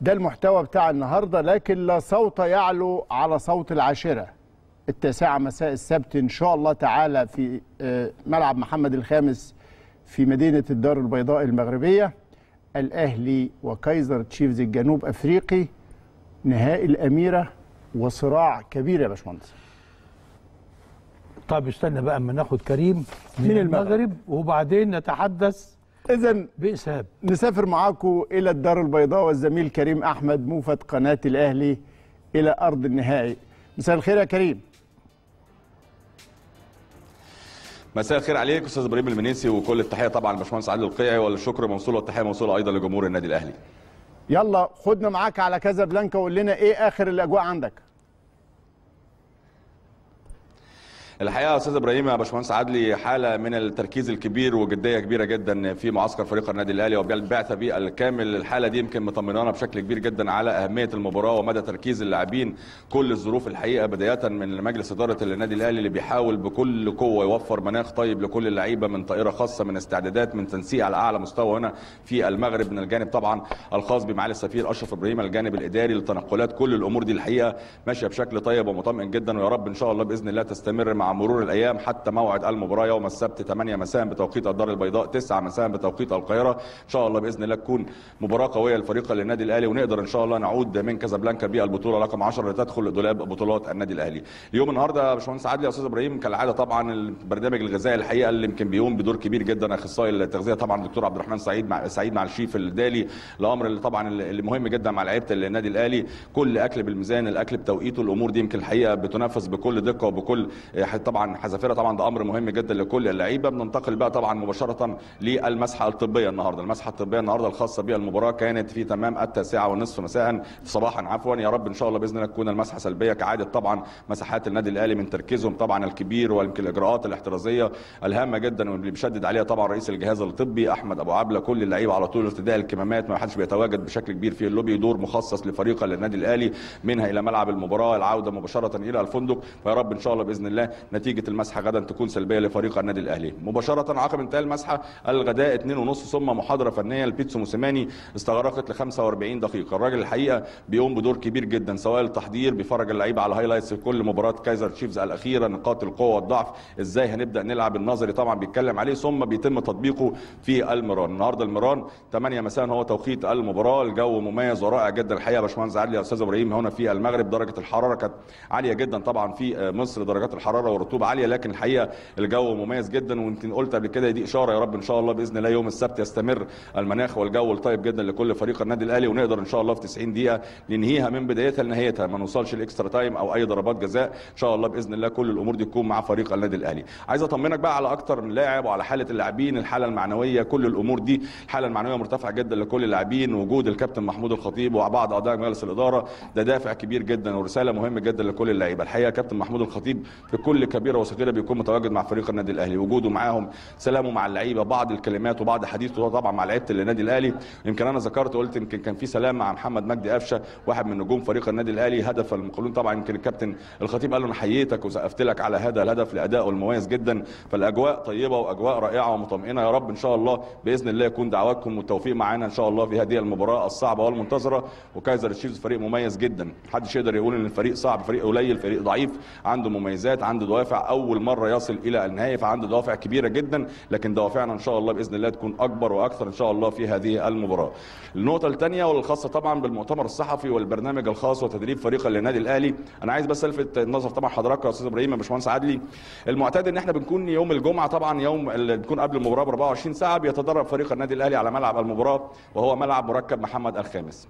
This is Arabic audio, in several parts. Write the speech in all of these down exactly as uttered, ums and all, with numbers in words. ده المحتوى بتاع النهارده، لكن لا صوت يعلو على صوت العاشره التاسعه مساء السبت ان شاء الله تعالى في ملعب محمد الخامس في مدينه الدار البيضاء المغربيه، الاهلي وكايزر تشيفز الجنوب افريقي، نهائي الاميره وصراع كبير يا باشمهندس. طب استنى بقى اما ناخد كريم من, من المغرب. المغرب وبعدين نتحدث إذن بإسهاب. نسافر معاكم إلى الدار البيضاء والزميل كريم أحمد موفد قناة الأهلي إلى أرض النهائي. مساء الخير يا كريم. مساء الخير عليك أستاذ إبراهيم المنيسي، وكل التحية طبعا لباشمهندس عدلي القيعي، والشكر موصول والتحية موصولة أيضا لجمهور النادي الأهلي. يلا خدنا معاك على كازابلانكا وقول لنا إيه آخر الأجواء عندك؟ الحقيقه يا استاذ ابراهيم يا باشمهندس عدلي حاله من التركيز الكبير وجديه كبيره جدا في معسكر فريق النادي الاهلي وبالبعثه بالكامل. الحاله دي يمكن مطمنانا بشكل كبير جدا على اهميه المباراه ومدى تركيز اللاعبين كل الظروف الحقيقه، بدايه من مجلس اداره النادي الاهلي اللي بيحاول بكل قوه يوفر مناخ طيب لكل اللعيبه، من طائره خاصه، من استعدادات، من تنسيق على اعلى مستوى هنا في المغرب، من الجانب طبعا الخاص بمعالي السفير اشرف ابراهيم، الجانب الاداري، التنقلات، كل الامور دي الحقيقه ماشيه بشكل طيب ومطمئن جدا، ويا رب ان شاء الله باذن الله تستمر مع مرور الايام حتى موعد المباراه يوم السبت ثمانية مساء بتوقيت الدار البيضاء، تسعة مساء بتوقيت القاهره. ان شاء الله باذن الله تكون مباراه قويه للفريق للنادي الاهلي، ونقدر ان شاء الله نعود من كازابلانكا بالبطوله رقم عشرة اللي تدخل دولاب بطولات النادي الاهلي. اليوم النهارده يا باشمهندس عدلي يا استاذ ابراهيم كالعاده طبعا البرنامج الغذائي الحقيقه اللي يمكن بيقوم بدور كبير جدا اخصائي التغذيه طبعا الدكتور عبد الرحمن سعيد مع سعيد مع الشيف الدالي، الامر اللي طبعا اللي مهم جدا مع لعيبه النادي الاهلي، كل اكل بالميزان، الاكل بتوقيته، الامور دي يمكن الحقيقه بتنفذ بكل دقه وبكل طبعا حذافيرها، طبعا ده امر مهم جدا لكل اللعيبه. بننتقل بقى طبعا مباشره للمسحه الطبيه النهارده، المسحه الطبيه النهارده الخاصه بالمباراه كانت في تمام التاسعه والنصف مساء صباحا عفوا، يا رب ان شاء الله باذن الله تكون المسحه سلبيه كعاده طبعا مساحات النادي الاهلي من تركيزهم طبعا الكبير ويمكن الاجراءات الاحترازيه الهامه جدا واللي بيشدد عليها طبعا رئيس الجهاز الطبي احمد ابو عبله، كل اللعيبه على طول ارتداء الكمامات، ما حدش بيتواجد بشكل كبير في اللوبي، دور مخصص لفريق النادي الاهلي منها الى ملعب المباراه، العوده مباشره الى الفندق، ويا رب ان شاء الله باذن الله نتيجه المسحه غدا تكون سلبيه لفريق النادي الاهلي. مباشره عقب انتهاء المسحه الغداء اتنين ونص ثم محاضره فنيه لبيتسو موسيماني استغرقت ل خمسة وأربعين دقيقه. الراجل الحقيقه بيقوم بدور كبير جدا سواء التحضير، بيفرج اللعيبه على هايلايتس في كل مباراه كايزر تشيفز الاخيره، نقاط القوه والضعف، ازاي هنبدا نلعب، النظري طبعا بيتكلم عليه، ثم بيتم تطبيقه في المران. النهارده المران تمانية مساء هو توقيت المباراه، الجو مميز ورائع جدا الحقيقه يا باشمهندس عدلي يا استاذ ابراهيم هنا في المغرب، درجه الحراره كانت عاليه جدا طبعا في مصر، درجات الحراره والرطوبه عاليه، لكن الحقيقه الجو مميز جدا، ويمكن قلت قبل كده دي اشاره يا رب ان شاء الله باذن الله يوم السبت يستمر المناخ والجو الطيب جدا لكل فريق النادي الاهلي، ونقدر ان شاء الله في تسعين دقيقه ننهيها من بدايتها لنهايتها، ما نوصلش لاكسترا تايم او اي ضربات جزاء، ان شاء الله باذن الله كل الامور دي تكون مع فريق النادي الاهلي. عايز اطمنك بقى على اكتر من لاعب وعلى حاله اللاعبين، الحاله المعنويه، كل الامور دي، الحاله المعنويه مرتفعه جدا لكل اللاعبين، وجود الكابتن محمود الخطيب وبعض اعضاء مجلس الاداره ده دافع كبير جدا ورساله مهمه جدا لكل اللعيبه. الحقيقه كابتن محمود الخطيب في كل كبيره وصغيره بيكون متواجد مع فريق النادي الاهلي، وجوده معاهم، سلامه مع اللعيبه، بعض الكلمات وبعض حديثه طبعا مع لعيبه النادي الاهلي، يمكن انا ذكرت قلت يمكن كان في سلام مع محمد مجدي افشه واحد من نجوم فريق النادي الاهلي، هدف المقاولون طبعا يمكن الكابتن الخطيب قال له انا حييتك وسقفت لك على هذا الهدف لادائه المميز جدا، فالاجواء طيبه واجواء رائعه ومطمئنه، يا رب ان شاء الله باذن الله يكون دعواتكم والتوفيق معانا ان شاء الله في هذه المباراه الصعبه والمنتظره. وكايزر تشيفز فريق مميز جدا، محدش يقدر يقول ان الفريق صعب، فريق قليل، فريق ضعيف، عنده مميزات، عنده دوافع، اول مره يصل الى النهايه فعنده دوافع كبيره جدا، لكن دوافعنا ان شاء الله باذن الله تكون اكبر واكثر ان شاء الله في هذه المباراه. النقطه الثانيه والخاصه طبعا بالمؤتمر الصحفي والبرنامج الخاص وتدريب فريق النادي الاهلي، انا عايز بس الفت النظر طبعا حضرتك يا استاذ ابراهيم يا باشمهندس عدلي، المعتاد ان احنا بنكون يوم الجمعه طبعا يوم اللي بتكون قبل المباراه ب أربعة وعشرين ساعة بيتدرب فريق النادي الاهلي على ملعب المباراه وهو ملعب مركب محمد الخامس،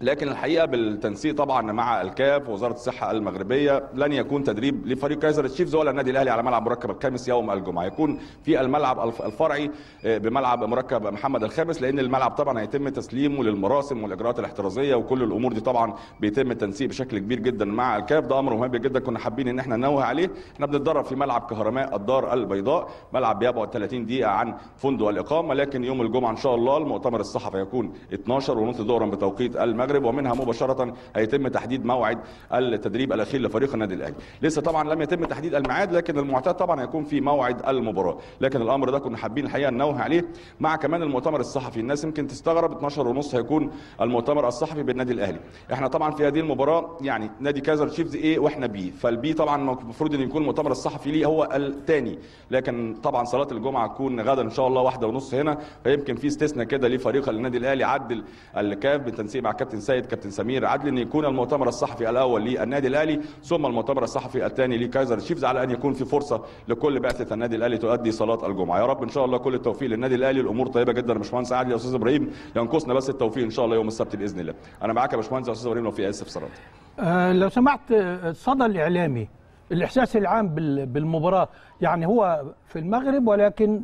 لكن الحقيقه بالتنسيق طبعا مع الكاف ووزاره الصحه المغربيه لن يكون تدريب لفريق كايزر تشيفز ولا النادي الاهلي على ملعب مركب الخامس يوم الجمعه، يكون في الملعب الفرعي بملعب مركب محمد الخامس، لان الملعب طبعا هيتم تسليمه للمراسم والاجراءات الاحترازيه وكل الامور دي طبعا بيتم التنسيق بشكل كبير جدا مع الكاف، ده امر مهم جدا كنا حابين ان احنا ننوه عليه. احنا بنتدرب في ملعب كهرماء الدار البيضاء، ملعب بيبعد ثلاثين دقيقة عن فندق الاقامه، لكن يوم الجمعه ان شاء الله المؤتمر الصحفي هيكون اتناشر ونص ظهرا بتوقيت المغرب، المغرب، ومنها مباشره هيتم تحديد موعد التدريب الاخير لفريق النادي الاهلي. لسه طبعا لم يتم تحديد الميعاد، لكن المعتاد طبعا هيكون في موعد المباراه، لكن الامر ده كنا حابين الحقيقه ننوه عليه مع كمان المؤتمر الصحفي. الناس يمكن تستغرب اتناشر ونص هيكون المؤتمر الصحفي بالنادي الاهلي. احنا طبعا في هذه المباراه يعني نادي كايزر تشيفز ايه واحنا بي، فالبي طبعا المفروض ان يكون المؤتمر الصحفي ليه هو الثاني، لكن طبعا صلاه الجمعه تكون غدا ان شاء الله واحدة ونص هنا، فيمكن في استثناء كده لفريق النادي الاهلي عدل الكاف بالتنسيق مع كابتن سيد كابتن سمير عدل ان يكون المؤتمر الصحفي الاول للنادي الاهلي ثم المؤتمر الصحفي الثاني لكايزر تشيفز، على ان يكون في فرصه لكل بعثه النادي الاهلي تؤدي صلاه الجمعه. يا رب ان شاء الله كل التوفيق للنادي الاهلي، الامور طيبه جدا يا باشمهندس عدلي يا استاذ ابراهيم، ينقصنا بس التوفيق ان شاء الله يوم السبت باذن الله. انا معاك يا باشمهندس يا استاذ ابراهيم لو في اسف صراحه. أه لو سمحت، الصدى الاعلامي، الاحساس العام بالمباراه، يعني هو في المغرب ولكن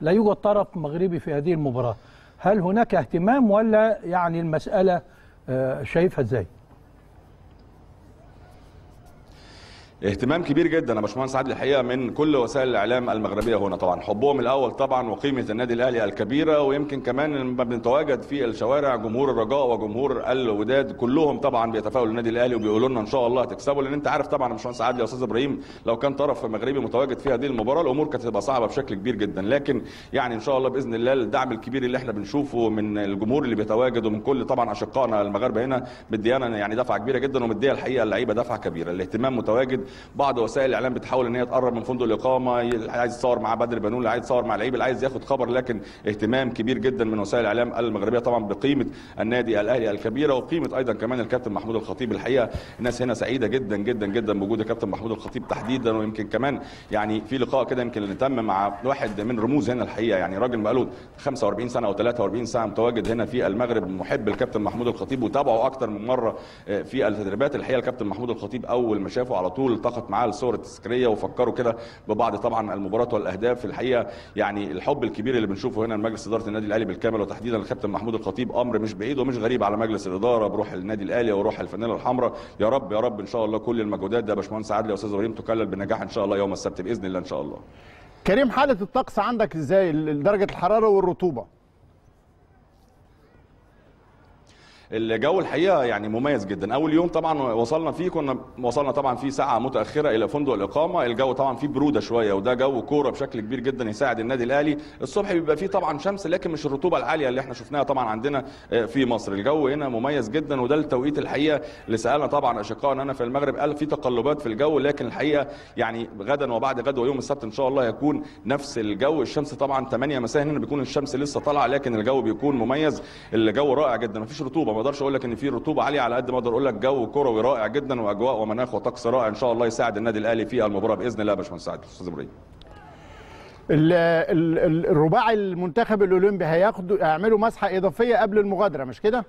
لا يوجد طرف مغربي في هذه المباراة، هل هناك اهتمام ولا يعني المسألة شايفها ازاي؟ اهتمام كبير جدا يا باشمهندس عدلي الحقيقه من كل وسائل الاعلام المغربيه هنا، طبعا حبهم الاول طبعا وقيمه النادي الاهلي الكبيره، ويمكن كمان لما بنتواجد في الشوارع جمهور الرجاء وجمهور الوداد كلهم طبعا بيتفاؤلوا للنادي الاهلي وبيقولوا لنا ان شاء الله هتكسبوا، لان انت عارف طبعا يا باشمهندس عدلي يا استاذ ابراهيم لو كان طرف مغربي متواجد في هذه المباراه الامور كانت هتبقى صعبه بشكل كبير جدا، لكن يعني ان شاء الله باذن الله الدعم الكبير اللي احنا بنشوفه من الجمهور اللي بيتواجد ومن كل طبعا اشقائنا المغاربه هنا مديانا يعني دفعه كبيره جدا، ومديه الحقيقه اللعيبه دفعه كبيره. الاهتمام متواجد، بعض وسائل الاعلام بتحاول ان هي تقرب من فندق الاقامه، اللي عايز يصور مع بدر بنون، اللي عايز يصور مع لعيب، اللي عايز ياخد خبر، لكن اهتمام كبير جدا من وسائل الاعلام المغربيه طبعا بقيمه النادي الاهلي الكبيره وقيمه ايضا كمان الكابتن محمود الخطيب. الحقيقه الناس هنا سعيده جدا جدا جدا بوجود الكابتن محمود الخطيب تحديدا، ويمكن كمان يعني في لقاء كده يمكن اللي تم مع واحد من رموز هنا الحقيقه، يعني راجل بقاله خمسة وأربعين سنه او ثلاثة وأربعين سنه متواجد هنا في المغرب، محب الكابتن محمود الخطيب وتابعه اكتر من مره في التدريبات. الحقيقه الكابتن محمود الخطيب اول ما شافه على طول التقط معاه الصور التذكاريه وفكروا كده ببعض طبعا المباراه والاهداف. الحقيقه يعني الحب الكبير اللي بنشوفه هنا لمجلس اداره النادي الاهلي بالكامل وتحديدا الكابتن محمود الخطيب امر مش بعيد ومش غريب على مجلس الاداره بروح النادي الاهلي وروح الفانيله الحمراء. يا رب يا رب ان شاء الله كل المجهودات ده يا باشمهندس عدلي يا استاذ ابراهيم تكلل بالنجاح ان شاء الله يوم السبت باذن الله. ان شاء الله كريم، حاله الطقس عندك ازاي؟ درجه الحراره والرطوبه؟ الجو الحقيقه يعني مميز جدا. اول يوم طبعا وصلنا فيه كنا وصلنا طبعا في ساعه متاخره الى فندق الاقامه، الجو طبعا فيه بروده شويه وده جو كوره بشكل كبير جدا يساعد النادي الاهلي. الصبح بيبقى فيه طبعا شمس لكن مش الرطوبه العاليه اللي احنا شفناها طبعا عندنا في مصر. الجو هنا مميز جدا وده التوقيت الحقيقه اللي سالنا طبعا اشقائنا هنا في المغرب، قال في تقلبات في الجو لكن الحقيقه يعني غدا وبعد غد ويوم السبت ان شاء الله هيكون نفس الجو. الشمس طبعا ثمانية مساء هنا بيكون الشمس لسه طالعه لكن الجو بيكون مميز، الجو رائع جدا مفيش رطوبه، ما اقدرش اقول لك ان في رطوبه عاليه على قد ما اقدر اقول لك جو كروي رائع جدا واجواء ومناخ وطقس رائع ان شاء الله يساعد النادي الاهلي في المباراه باذن الله. يا باشمهندس عدلي استاذ ابراهيم، الرباعي المنتخب الاولمبي هياخدوا هيعملوا مسحه اضافيه قبل المغادره مش كده؟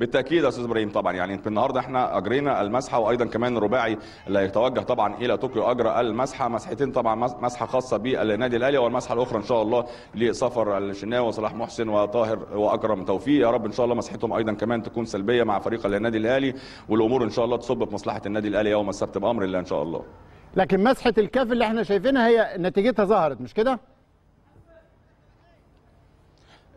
بالتاكيد يا استاذ ابراهيم طبعا يعني في النهارده احنا اجرينا المسحه وايضا كمان الرباعي اللي هيتوجه طبعا الى طوكيو اجرى المسحه، مسحتين طبعا، مسحه خاصه بالنادي الاهلي والمسحه الاخرى ان شاء الله لسفر الشناوي وصلاح محسن وطاهر واكرم توفيق. يا رب ان شاء الله مسحتهم ايضا كمان تكون سلبيه مع فريق النادي الاهلي والامور ان شاء الله تصب في مصلحه النادي الاهلي يوم السبت بامر الله ان شاء الله. لكن مسحه الكاف اللي احنا شايفينها هي نتيجتها ظهرت مش كده؟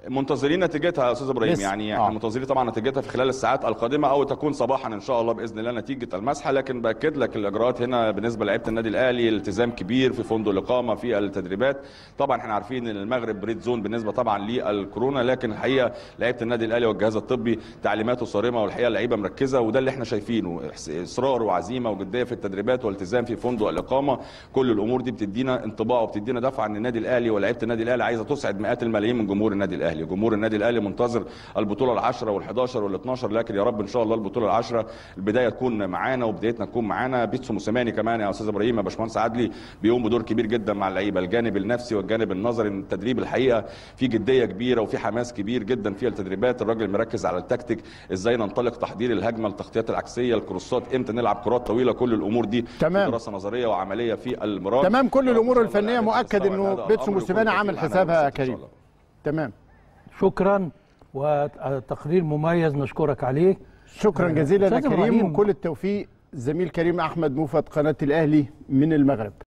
منتظرين نتيجتها يا استاذ ابراهيم، يعني احنا آه. منتظرين طبعا نتيجتها في خلال الساعات القادمه او تكون صباحا ان شاء الله باذن الله نتيجه المسحه. لكن باكد لك الاجراءات هنا بالنسبه لعيبه النادي الاهلي التزام كبير في فندق الاقامه في التدريبات. طبعا احنا عارفين ان المغرب ريد زون بالنسبه طبعا للكورونا، لكن الحقيقه لعيبه النادي الاهلي والجهاز الطبي تعليماته صارمه والحقيقه اللعيبه مركزه وده اللي احنا شايفينه، اصرار وعزيمه وجديه في التدريبات والتزام في فندق الاقامه. كل الامور دي بتدينا انطباع وبتدينا دفعه ان النادي الاهلي ولعيبه النادي الاهلي عايزه تسعد مئات الملايين من جمهور النادي الاهلي. جمهور النادي الاهلي منتظر البطوله العشرة والحداشر والاثناشر، لكن يا رب ان شاء الله البطوله العشرة البدايه تكون معانا وبدايتنا تكون معانا. بيتسو موسيماني كمان يا استاذ ابراهيم يا باشمهندس عدلي بيقوم بدور كبير جدا مع اللعيبه، الجانب النفسي والجانب النظري من التدريب. الحقيقه في جديه كبيره وفي حماس كبير جدا في التدريبات، الراجل مركز على التكتيك، ازاي ننطلق، تحضير الهجمه، التغطيات العكسيه، الكروسات، امتى نلعب كرات طويله، كل الامور دي تمام. دراسه نظريه وعمليه في المباراه تمام. كل الامور الفنيه مؤكد انه بيتسو موسيماني عامل حسابها يا كريم. تمام، شكرا وتقرير مميز نشكرك عليه. شكرا جزيلا لكريم وكل التوفيق. زميل كريم أحمد موفد قناة الأهلي من المغرب.